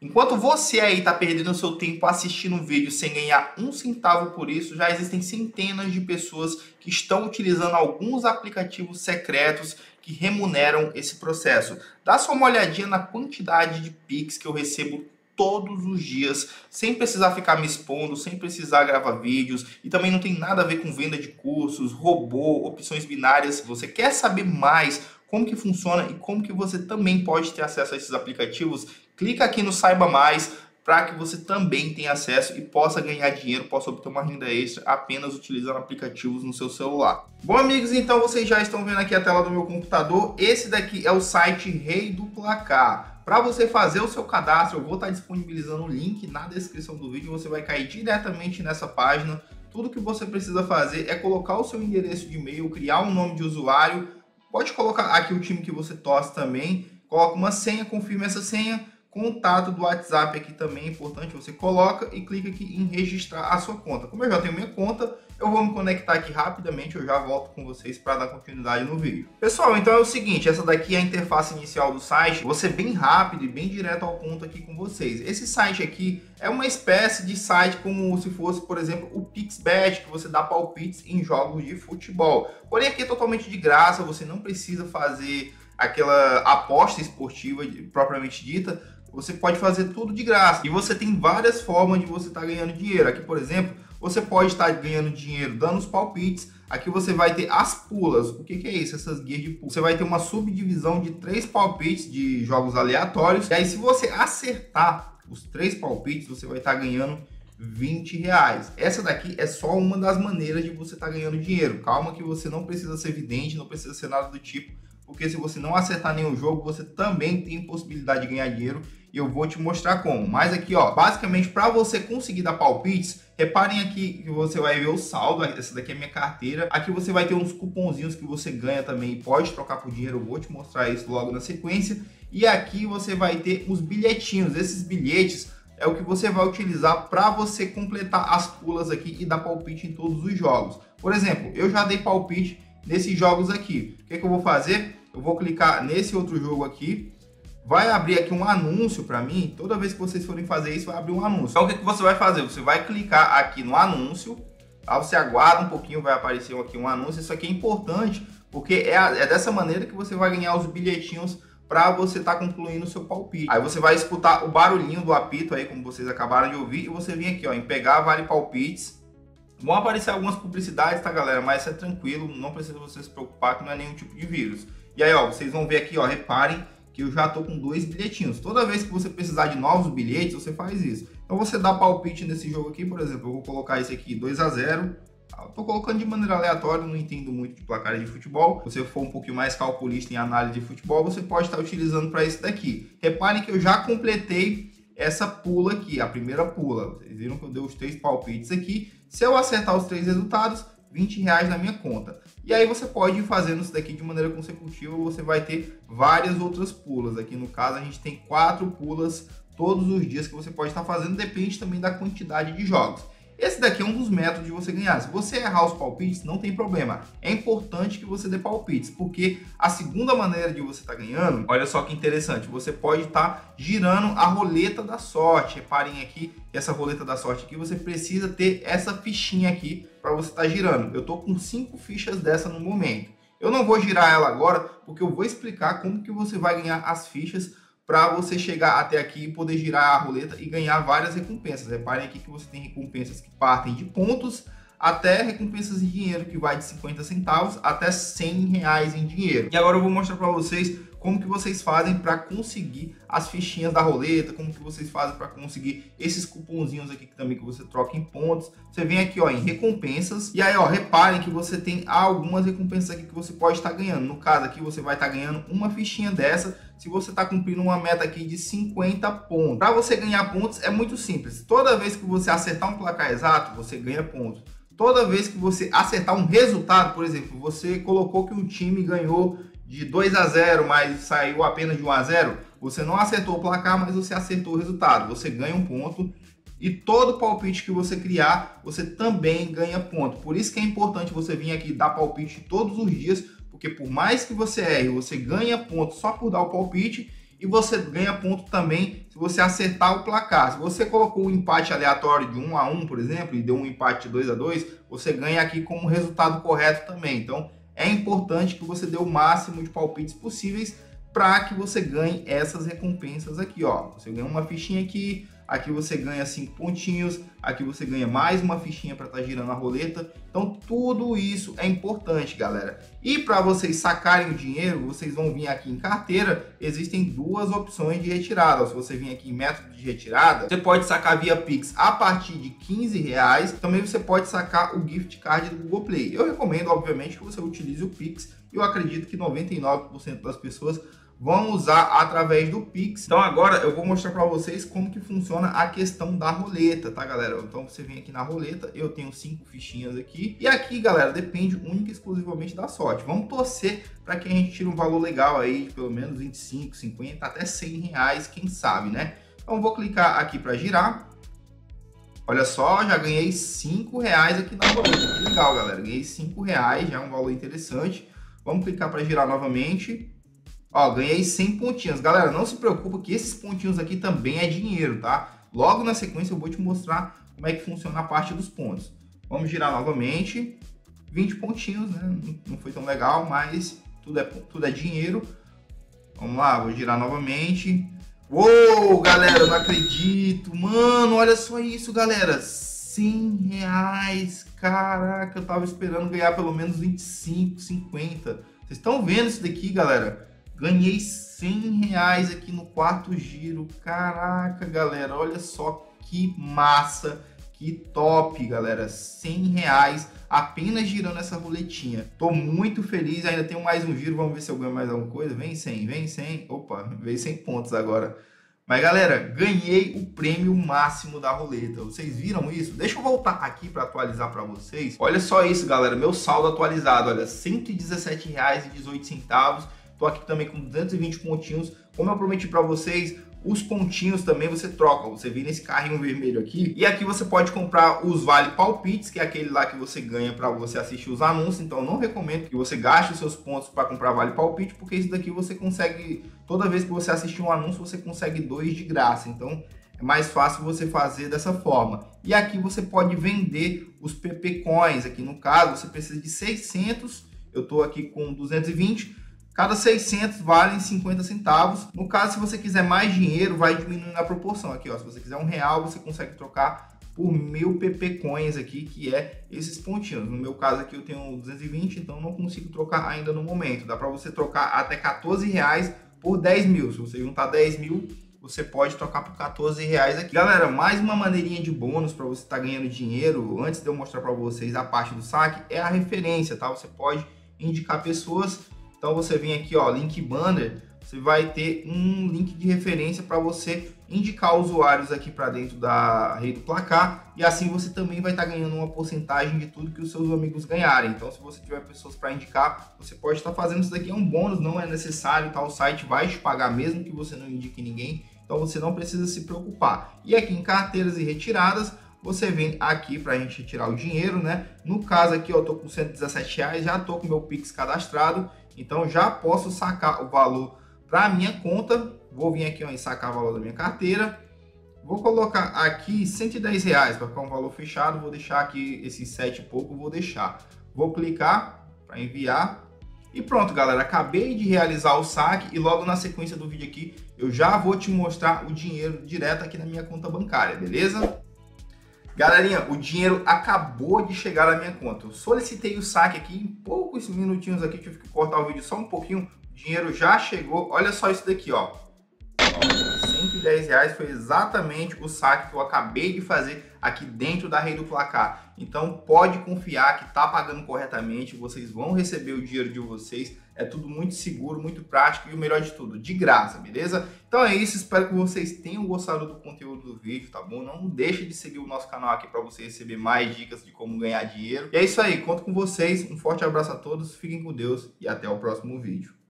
Enquanto você aí está perdendo seu tempo assistindo um vídeo sem ganhar um centavo por isso, já existem centenas de pessoas que estão utilizando alguns aplicativos secretos que remuneram esse processo. Dá só uma olhadinha na quantidade de Pix que eu recebo todos os dias, sem precisar ficar me expondo, sem precisar gravar vídeos, e também não tem nada a ver com venda de cursos, robô, opções binárias. Se você quer saber mais como que funciona e como que você também pode ter acesso a esses aplicativos, clica aqui no Saiba Mais para que você também tenha acesso e possa ganhar dinheiro, possa obter uma renda extra apenas utilizando aplicativos no seu celular. Bom, amigos, então vocês já estão vendo aqui a tela do meu computador. Esse daqui é o site Rei do Placar. Para você fazer o seu cadastro, eu vou estar disponibilizando o link na descrição do vídeo, você vai cair diretamente nessa página. Tudo que você precisa fazer é colocar o seu endereço de e-mail, criar um nome de usuário, pode colocar aqui o time que você torce também, coloca uma senha, confirma essa senha, contato do WhatsApp aqui também é importante, você coloca e clica aqui em registrar a sua conta. Como eu já tenho minha conta, eu vou me conectar aqui rapidamente, eu já volto com vocês para dar continuidade no vídeo. Pessoal, então é o seguinte, essa daqui é a interface inicial do site, vou ser bem rápido e bem direto ao ponto aqui com vocês. Esse site aqui é uma espécie de site como se fosse, por exemplo, o Pixbet, que você dá palpites em jogos de futebol. Porém, aqui é totalmente de graça, você não precisa fazer aquela aposta esportiva propriamente dita, você pode fazer tudo de graça. E você tem várias formas de você estar ganhando dinheiro. Aqui, por exemplo, você pode estar ganhando dinheiro dando os palpites. Aqui você vai ter as pulas. O que é isso? Essas guias de pula. Você vai ter uma subdivisão de 3 palpites de jogos aleatórios. E aí, se você acertar os 3 palpites, você vai estar ganhando R$20. Essa daqui é só uma das maneiras de você estar ganhando dinheiro. Calma que você não precisa ser vidente, não precisa ser nada do tipo. Porque se você não acertar nenhum jogo, você também tem possibilidade de ganhar dinheiro. E eu vou te mostrar como. Mas aqui, ó, basicamente, para você conseguir dar palpites, reparem aqui que você vai ver o saldo. Essa daqui é minha carteira. Aqui você vai ter uns cupomzinhos que você ganha também e pode trocar por dinheiro. Eu vou te mostrar isso logo na sequência. E aqui você vai ter os bilhetinhos. Esses bilhetes é o que você vai utilizar para você completar as pulas aqui e dar palpite em todos os jogos. Por exemplo, eu já dei palpite nesses jogos aqui. O que é que eu vou fazer? Eu vou clicar nesse outro jogo aqui. Vai abrir aqui um anúncio para mim. Toda vez que vocês forem fazer isso, vai abrir um anúncio. Então, o que você vai fazer? Você vai clicar aqui no anúncio. Tá? Você aguarda um pouquinho, vai aparecer aqui um anúncio. Isso aqui é importante, porque é dessa maneira que você vai ganhar os bilhetinhos para você estar concluindo o seu palpite. Aí você vai escutar o barulhinho do apito aí, como vocês acabaram de ouvir. E você vem aqui, ó, em pegar vale palpites. Vão aparecer algumas publicidades, tá, galera? Mas isso é tranquilo, não precisa você se preocupar que não é nenhum tipo de vírus. E aí, ó, vocês vão ver aqui, ó, reparem, eu já tô com 2 bilhetinhos. Toda vez que você precisar de novos bilhetes, você faz isso. Então você dá palpite nesse jogo aqui, por exemplo, eu vou colocar esse aqui 2-0. Eu tô colocando de maneira aleatória, não entendo muito de placar de futebol. Se você for um pouquinho mais calculista em análise de futebol, você pode estar utilizando para esse daqui. Reparem que eu já completei essa pula aqui, a primeira pula. Vocês viram que eu dei os 3 palpites aqui. Se eu acertar os 3 resultados, R$20 na minha conta. E aí você pode ir fazendo isso daqui de maneira consecutiva, você vai ter várias outras pulas. Aqui no caso a gente tem 4 pulas todos os dias que você pode estar fazendo, depende também da quantidade de jogos. Esse daqui é um dos métodos de você ganhar. Se você errar os palpites, não tem problema. É importante que você dê palpites, porque a segunda maneira de você estar ganhando, olha só que interessante, você pode estar girando a roleta da sorte. Reparem aqui, essa roleta da sorte aqui, você precisa ter essa fichinha aqui para você estar girando. Eu estou com 5 fichas dessa no momento. Eu não vou girar ela agora, porque eu vou explicar como que você vai ganhar as fichas para você chegar até aqui e poder girar a roleta e ganhar várias recompensas. Reparem aqui que você tem recompensas que partem de pontos até recompensas em dinheiro que vai de 50 centavos até R$100 em dinheiro. E agora eu vou mostrar para vocês como que vocês fazem para conseguir as fichinhas da roleta, como que vocês fazem para conseguir esses cupomzinhos aqui que também que você troca em pontos. Você vem aqui, ó, em recompensas e aí, ó, reparem que você tem algumas recompensas aqui que você pode estar ganhando. No caso aqui você vai estar ganhando uma fichinha dessa se você está cumprindo uma meta aqui de 50 pontos. Para você ganhar pontos é muito simples. Toda vez que você acertar um placar exato, você ganha pontos. Toda vez que você acertar um resultado, por exemplo, você colocou que um time ganhou de 2-0, mas saiu apenas de 1-0, você não acertou o placar, mas você acertou o resultado, você ganha um ponto. E todo palpite que você criar, você também ganha ponto. Por isso que é importante você vir aqui dar palpite todos os dias, porque por mais que você erre, você ganha ponto só por dar o palpite. e você ganha ponto também se você acertar o placar. Se você colocou um empate aleatório de 1 a 1, por exemplo, e deu um empate de 2 a 2, você ganha aqui como resultado correto também. Então é importante que você dê o máximo de palpites possíveis para que você ganhe essas recompensas aqui, ó. Você ganha uma fichinha aqui, aqui você ganha 5 pontinhos, aqui você ganha mais uma fichinha para estar girando a roleta. Então tudo isso é importante, galera. E para vocês sacarem o dinheiro, vocês vão vir aqui em carteira, existem duas opções de retirada. Se você vir aqui em método de retirada, você pode sacar via Pix a partir de R$15, também você pode sacar o gift card do Google Play. Eu recomendo, obviamente, que você utilize o Pix, e eu acredito que 99% das pessoas vão usar através do Pix. Então agora eu vou mostrar para vocês como que funciona a questão da roleta, tá, galera? Então você vem aqui na roleta, eu tenho 5 fichinhas aqui. E aqui, galera, depende única e exclusivamente da sorte. Vamos torcer para que a gente tire um valor legal aí, de pelo menos 25, 50, até R$100, quem sabe, né? Então vou clicar aqui para girar. Olha só, já ganhei R$5 aqui na roleta. Que legal, galera. Ganhei R$5, já é um valor interessante. Vamos clicar para girar novamente. Ó, ganhei 100 pontinhos. Galera, não se preocupa que esses pontinhos aqui também é dinheiro, tá? Logo na sequência eu vou te mostrar como é que funciona a parte dos pontos. Vamos girar novamente. 20 pontinhos, né? Não foi tão legal, mas tudo é dinheiro. Vamos lá, vou girar novamente. Uou, galera, eu não acredito. Mano, olha só isso, galera. R$100. Caraca, eu tava esperando ganhar pelo menos 25, 50. Vocês estão vendo isso daqui, galera? Ganhei R$100 aqui no quarto giro. Caraca, galera, olha só que massa, que top, galera. R$100 apenas girando essa roletinha. Tô muito feliz, ainda tenho mais um giro, vamos ver se eu ganho mais alguma coisa. Vem 100, vem 100. Opa, veio 100 pontos agora. Mas, galera, ganhei o prêmio máximo da roleta. Vocês viram isso? Deixa eu voltar aqui para atualizar para vocês. Olha só isso, galera, meu saldo atualizado, olha, R$117,18. Tô aqui também com 220 pontinhos. Como eu prometi para vocês, os pontinhos também você troca. Você vem nesse carrinho vermelho aqui. E aqui você pode comprar os vale palpites, que é aquele lá que você ganha para você assistir os anúncios. Então eu não recomendo que você gaste os seus pontos para comprar vale palpite, porque isso daqui você consegue, toda vez que você assistir um anúncio, você consegue 2 de graça. Então é mais fácil você fazer dessa forma. E aqui você pode vender os PP Coins. Aqui no caso, você precisa de 600. Eu tô aqui com 220. Cada 600 valem 50 centavos. No caso, se você quiser mais dinheiro, vai diminuindo a proporção aqui, ó. Se você quiser R$1, você consegue trocar por 1000 PP Coins aqui, que é esses pontinhos. No meu caso aqui eu tenho 220, então não consigo trocar ainda no momento. Dá para você trocar até R$14 por 10 mil. Se você juntar 10 mil, você pode trocar por R$14 aqui. Galera, mais uma maneirinha de bônus para você estar ganhando dinheiro. Antes de eu mostrar para vocês a parte do saque, é a referência, tá? Você pode indicar pessoas. Então você vem aqui, ó, link banner, você vai ter um link de referência para você indicar usuários aqui para dentro da Rei do Placar, e assim você também vai estar ganhando uma porcentagem de tudo que os seus amigos ganharem. Então se você tiver pessoas para indicar, você pode estar fazendo isso daqui, é um bônus, não é necessário, tá? O site vai te pagar mesmo que você não indique ninguém, então você não precisa se preocupar. E aqui em carteiras e retiradas, você vem aqui para a gente retirar o dinheiro, né? No caso aqui, ó, eu tô com R$117, já tô com meu Pix cadastrado, então já posso sacar o valor para minha conta. Vou vir aqui, ó, e sacar o valor da minha carteira. Vou colocar aqui R$110 para ficar um valor fechado. Vou deixar aqui esses 7 e pouco, vou deixar. Vou clicar para enviar. E pronto, galera, acabei de realizar o saque e logo na sequência do vídeo aqui eu já vou te mostrar o dinheiro direto aqui na minha conta bancária, beleza? Galerinha, o dinheiro acabou de chegar na minha conta. Eu solicitei o saque aqui, em poucos minutinhos aqui, tive que cortar o vídeo só um pouquinho. O dinheiro já chegou, olha só isso daqui, ó. R$110 foi exatamente o saque que eu acabei de fazer aqui dentro da Rei do Placar. Então pode confiar que tá pagando corretamente, vocês vão receber o dinheiro de vocês. É tudo muito seguro, muito prático e o melhor de tudo, de graça, beleza? Então é isso, espero que vocês tenham gostado do conteúdo do vídeo, tá bom? Não deixe de seguir o nosso canal aqui para você receber mais dicas de como ganhar dinheiro. E é isso aí, conto com vocês, um forte abraço a todos, fiquem com Deus e até o próximo vídeo.